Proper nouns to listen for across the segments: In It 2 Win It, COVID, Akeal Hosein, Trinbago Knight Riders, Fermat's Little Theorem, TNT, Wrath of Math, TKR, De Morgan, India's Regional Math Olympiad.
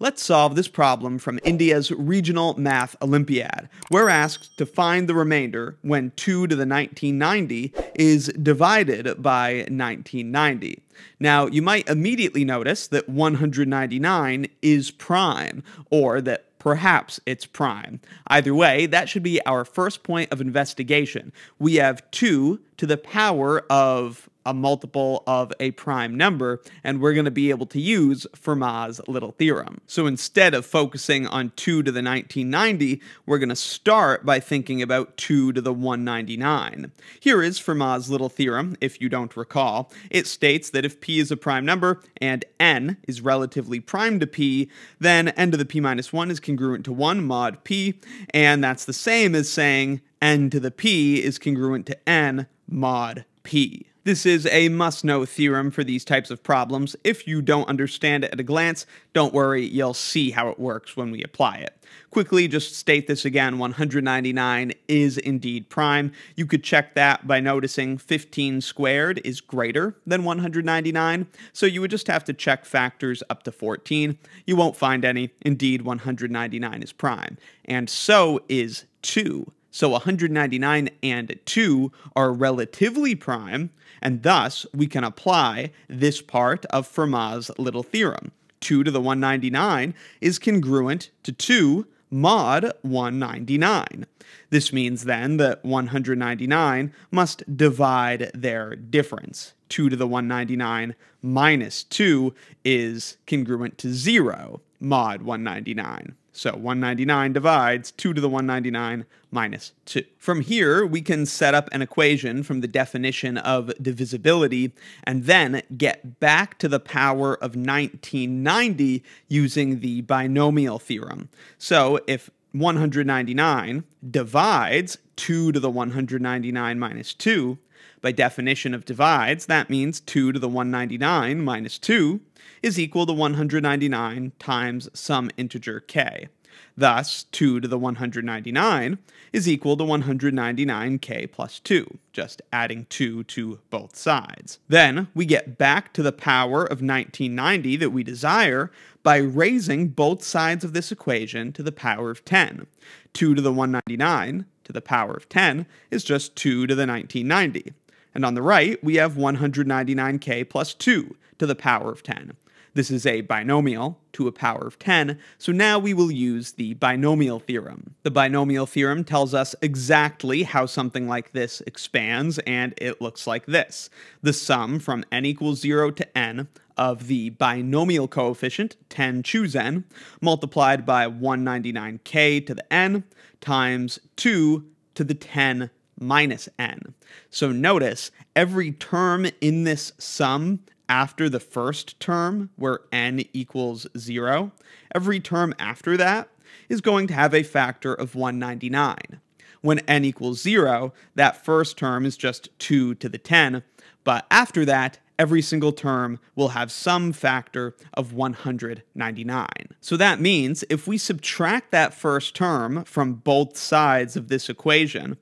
Let's solve this problem from India's Regional Math Olympiad. We're asked to find the remainder when 2 to the 1990 is divided by 1990. Now, you might immediately notice that 199 is prime, or that perhaps it's prime. Either way, that should be our first point of investigation. We have 2 to the power of a multiple of a prime number, and we're going to be able to use Fermat's Little Theorem. So instead of focusing on 2 to the 1990, we're going to start by thinking about 2 to the 199. Here is Fermat's Little Theorem, if you don't recall. It states that if p is a prime number and n is relatively prime to p, then n to the p minus 1 is congruent to 1 mod p, and that's the same as saying n to the p is congruent to n mod p. This is a must-know theorem for these types of problems. If you don't understand it at a glance, don't worry, you'll see how it works when we apply it. Quickly, just state this again, 199 is indeed prime. You could check that by noticing 15 squared is greater than 199, so you would just have to check factors up to 14. You won't find any. Indeed, 199 is prime. And so is 2. So 199 and 2 are relatively prime, and thus we can apply this part of Fermat's Little Theorem. 2 to the 199 is congruent to 2 mod 199. This means then that 199 must divide their difference. 2 to the 199 minus 2 is congruent to 0 mod 199. So 199 divides 2 to the 199 minus 2. From here, we can set up an equation from the definition of divisibility and then get back to the power of 1990 using the binomial theorem. So if 199 divides 2 to the 199 minus 2, by definition of divides, that means 2 to the 199 minus 2 is equal to 199 times some integer k. Thus, 2 to the 199 is equal to 199k plus 2, just adding 2 to both sides. Then, we get back to the power of 1990 that we desire by raising both sides of this equation to the power of 10. 2 to the 199 to the power of 10 is just 2 to the 1990. And on the right, we have 199k plus 2 to the power of 10. This is a binomial to a power of 10, so now we will use the binomial theorem. The binomial theorem tells us exactly how something like this expands, and it looks like this. The sum from n equals 0 to n of the binomial coefficient, 10 choose n, multiplied by 199k to the n times 2 to the 10 minus n. So notice, every term in this sum after the first term, where n equals 0, every term after that is going to have a factor of 199. When n equals 0, that first term is just 2 to the 10, but after that, every single term will have some factor of 199. So that means if we subtract that first term from both sides of this equation,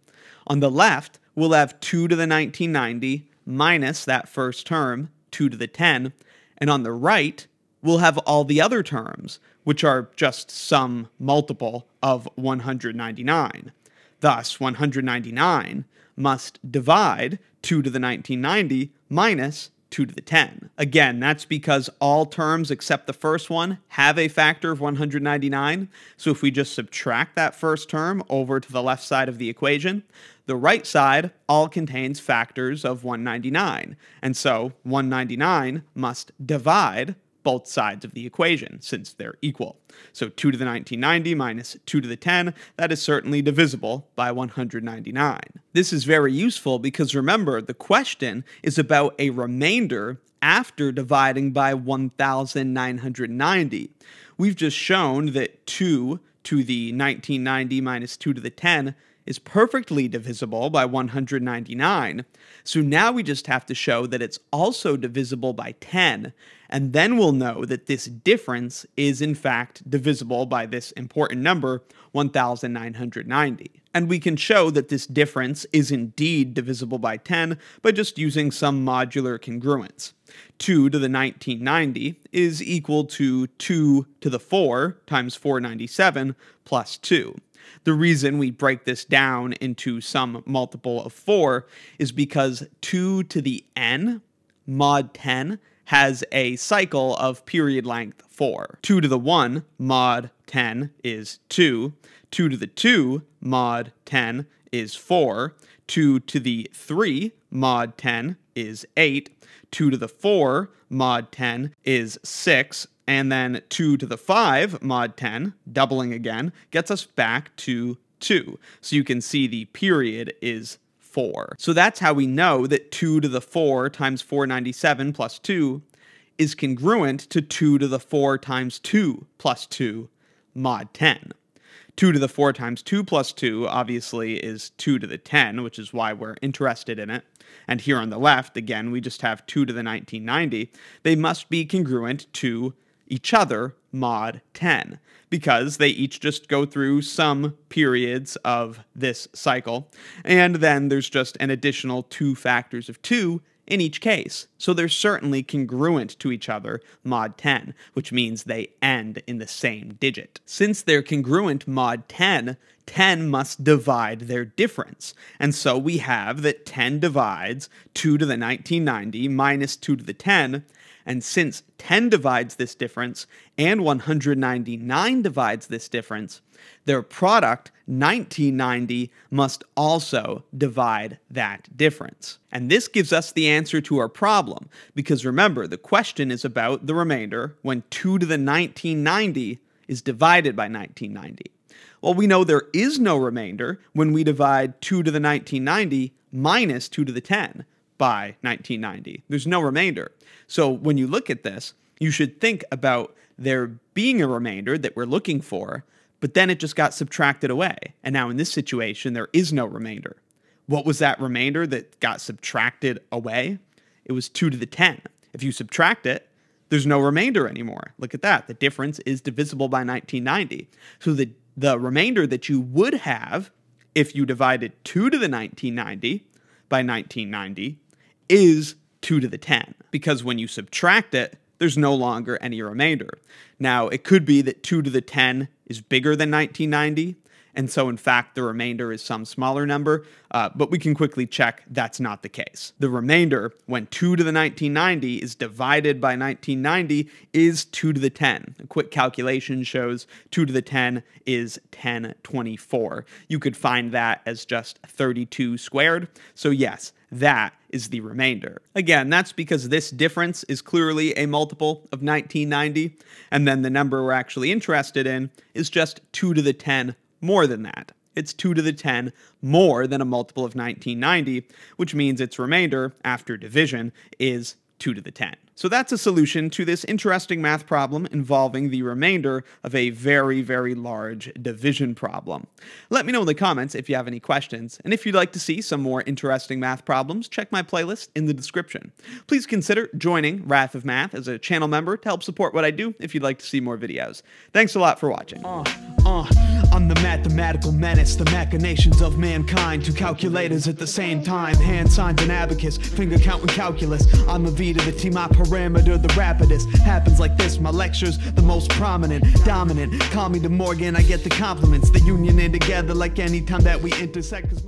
on the left, we'll have 2 to the 1990 minus that first term, 2 to the 10, and on the right, we'll have all the other terms, which are just some multiple of 199. Thus, 199 must divide 2 to the 1990 minus 2 to the 10. Again, that's because all terms except the first one have a factor of 199, so if we just subtract that first term over to the left side of the equation, the right side all contains factors of 199, and so 199 must divide both sides of the equation, since they're equal. So 2 to the 1990 minus 2 to the 10, that is certainly divisible by 199. This is very useful because remember, the question is about a remainder after dividing by 1990. We've just shown that 2 to the 1990 minus 2 to the 10 is perfectly divisible by 199, so now we just have to show that it's also divisible by 10, and then we'll know that this difference is in fact divisible by this important number, 1990. and we can show that this difference is indeed divisible by 10 by just using some modular congruence. 2 to the 1990 is equal to 2 to the 4 times 497 plus 2. The reason we break this down into some multiple of 4 is because 2 to the n mod 10 has a cycle of period length 4. 2 to the 1 mod 10 is 2. 2 to the 2 mod 10 is 4. 2 to the 3 mod 10 is 8. 2 to the 4 mod 10 is 6. And then 2 to the 5 mod 10, doubling again, gets us back to 2. So you can see the period is 4. So that's how we know that 2 to the 4 times 497 plus 2 is congruent to 2 to the 4 times 2 plus 2 mod 10. 2 to the 4 times 2 plus 2, obviously, is 2 to the 10, which is why we're interested in it. And here on the left, again, we just have 2 to the 1990. They must be congruent to each other mod 10, because they each just go through some periods of this cycle, and then there's just an additional 2 factors of 2 in each case. So they're certainly congruent to each other mod 10, which means they end in the same digit. Since they're congruent mod 10, 10 must divide their difference. And so we have that 10 divides 2 to the 1990 minus 2 to the 10, and since 10 divides this difference, and 199 divides this difference, their product, 1990, must also divide that difference. And this gives us the answer to our problem, because remember, the question is about the remainder when 2 to the 1990 is divided by 1990. Well, we know there is no remainder when we divide 2 to the 1990 minus 2 to the 10. By 1990. There's no remainder. So when you look at this, you should think about there being a remainder that we're looking for, but then it just got subtracted away. And now in this situation, there is no remainder. What was that remainder that got subtracted away? It was 2 to the 10. If you subtract it, there's no remainder anymore. Look at that. The difference is divisible by 1990. So the remainder that you would have if you divided 2 to the 1990 by 1990 is 2 to the 10, because when you subtract it, there's no longer any remainder. Now, it could be that 2 to the 10 is bigger than 1990, and so in fact the remainder is some smaller number, but we can quickly check that's not the case. The remainder, when 2 to the 1990 is divided by 1990, is 2 to the 10. A quick calculation shows 2 to the 10 is 1024. You could find that as just 32 squared, so yes, that is the remainder. Again, that's because this difference is clearly a multiple of 1990, and then the number we're actually interested in is just 2 to the 10 more than that. It's 2 to the 10 more than a multiple of 1990, which means its remainder, after division, is 2 to the 10. So that's a solution to this interesting math problem involving the remainder of a very, very large division problem. Let me know in the comments if you have any questions, and if you'd like to see some more interesting math problems, check my playlist in the description. Please consider joining Wrath of Math as a channel member to help support what I do if you'd like to see more videos. Thanks a lot for watching. I'm the mathematical menace, the machinations of mankind. Two calculators at the same time, hand signs and abacus, finger count and calculus. I'm a V to the T, my parameter the rapidest. Happens like this, my lecture's the most prominent, dominant. Call me De Morgan, I get the compliments. The union in together like any time that we intersect. 'Cause my